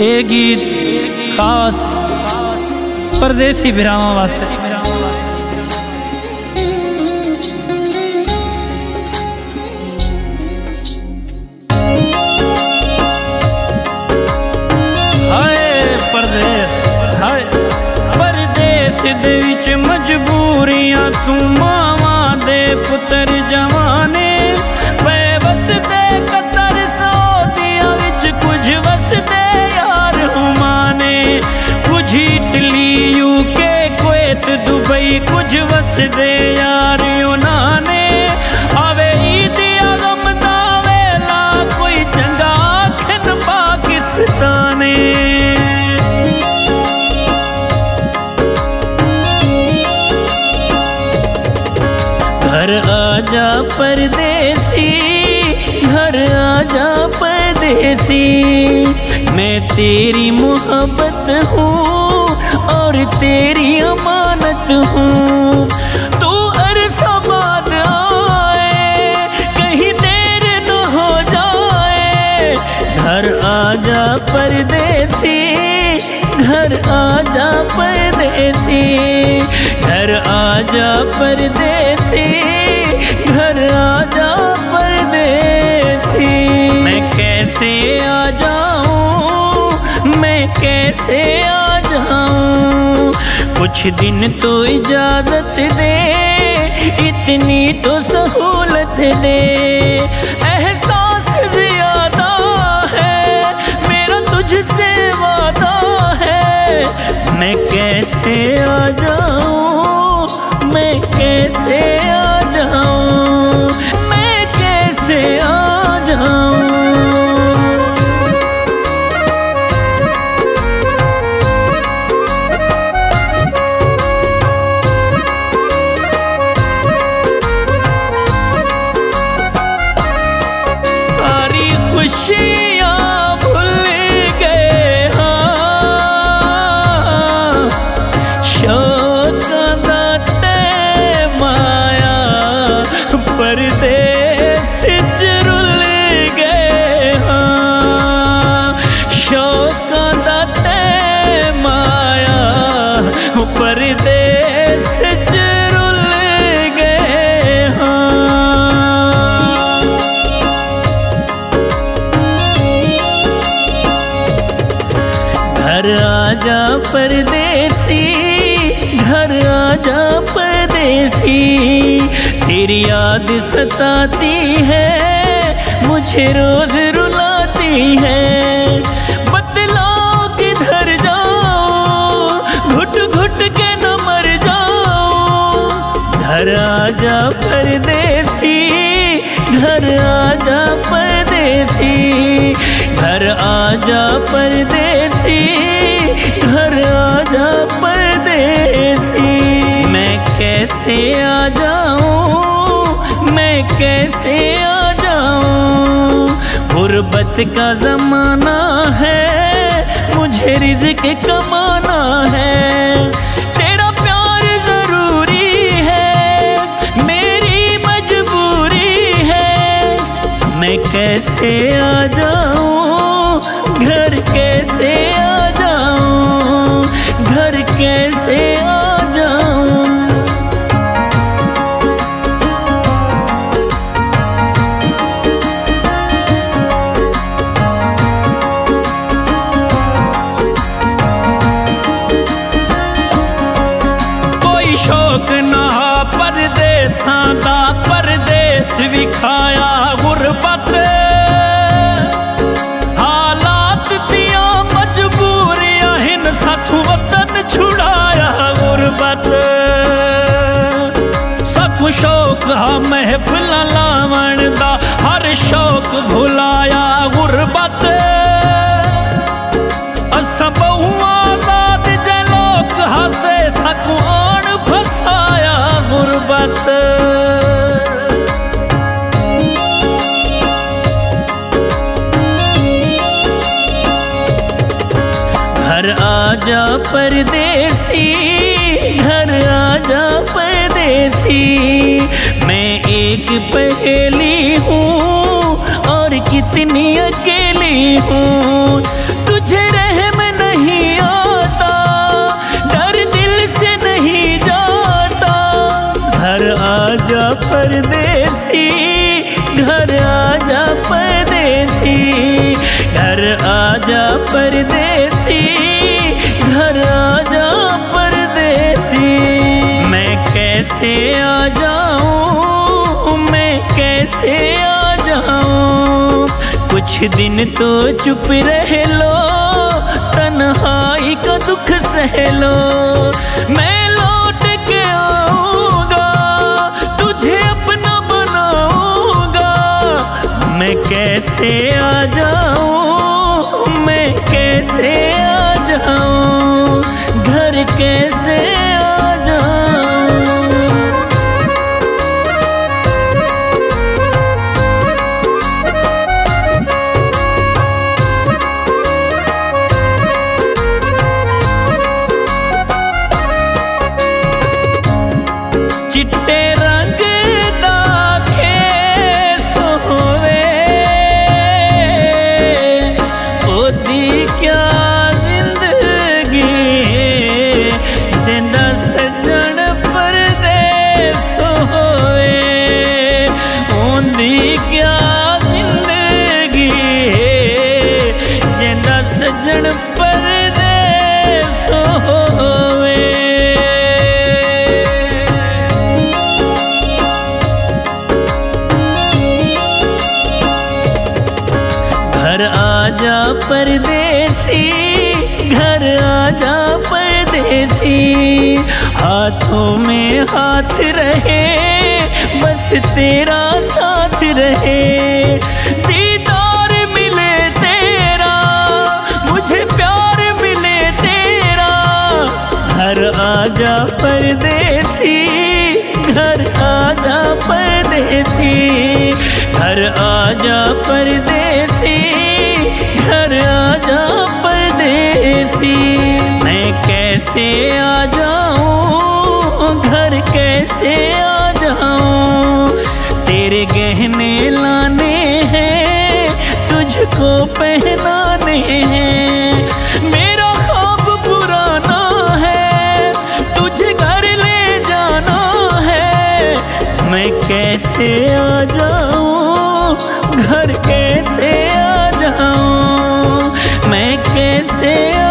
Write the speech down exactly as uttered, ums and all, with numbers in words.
ए गीत खास परदेसी भरावां वास्ते। हाय परदेस हाय परदेस दे विच मजबूरियां तू मावा दे पुत्तर जवाने बेवसदे कतर सऊदियां विच कुछ वसदे यार हुमाने कुछ इटली यूके कुवैत दुबई कुछ वसदे यार यूनाने आवे ईदिया गम दावे ला कोई चंगा आखन पाकिस्ताने। घर आजा परदेसी घर आजा परदेसी मैं तेरी मोहब्बत हूँ और तेरी अमानत हूँ। तू अरसा बाद आए कहीं देर न हो जाए। घर आजा परदेसी घर आजा परदेसी घर आजा परदेसी घर आजा परदेसी। मैं कैसे आ जाऊं मैं कैसे आ जाऊं कुछ दिन तो इजाजत दे इतनी तो सहूलत दे। एहसास ज्यादा है मेरा तुझसे वादा है। मैं कैसे आ जाऊं मैं कैसे आ जाऊं मैं कैसे आ जाऊं। खुशियाँ भूल गए हाँ शौक दा टैम आया परदेस च रुल गए हाँ शौक दा टैम आया परदेस च रुल गए हाँ। घर आजा परदेसी घर आजा परदेसी तेरी याद सताती है मुझे रोज रुलाती है। बतलाओ किधर जाओ घुट घुट के न मर जाओ। घर आजा परदेसी घर आजा परदेसी घर आजा परदेसी घर आजा परदेसी। मैं कैसे आ जाऊं मैं कैसे आ जाऊं गुर्बत का जमाना है मुझे रिज़्क कमाना है। तेरा प्यार जरूरी है मेरी मजबूरी है। मैं कैसे आ जाऊं घर कैसे आ जाऊं घर कैसे आ जाऊं। कोई शौक ना परदेसां दा परदेस विखाया गुरबत सब शौक हा महफिल लावण दा हर शौक भुलाया गुरबत। असां बहु आजाद जे लोक हसे सकून फसाया गुरबत। घर आजा परदेसी घर आजा परदेसी मैं एक पहेली हूँ और कितनी अकेली हूँ। मुझे रहम नहीं आता, डर दिल से नहीं जाता। घर आजा परदेसी, घर आजा परदेसी, घर आजा परदेसी, घर आजा परदेसी। मैं कैसे आ जाऊं, मैं कैसे आ जाऊं, कुछ दिन तो चुप रह लो, तन्हाई का दुख सह लो। मैं लौट के आऊंगा, तुझे अपना बनाऊंगा। मैं कैसे आ जाऊं, मैं कैसे आ जाऊं, घर कैसे आ जाऊं। घर आजा परदेसी, घर आजा परदेसी, हाथों में हाथ रहे, बस तेरा साथ रहे। दीदार मिले तेरा, मुझे प्यार मिले तेरा। घर आजा परदेसी, घर आजा परदेसी, घर आजा परदेसी, घर आजा परदेसी। मैं कैसे आ जाऊं, घर कैसे आ जाऊं, तेरे गहने लाने हैं, तुझको पहनाने हैं। मेरा ख्वाब पुराना है, तुझे घर ले जाना है। मैं कैसे आ जाऊं, घर कैसे आ जाऊं, मैं कैसे आ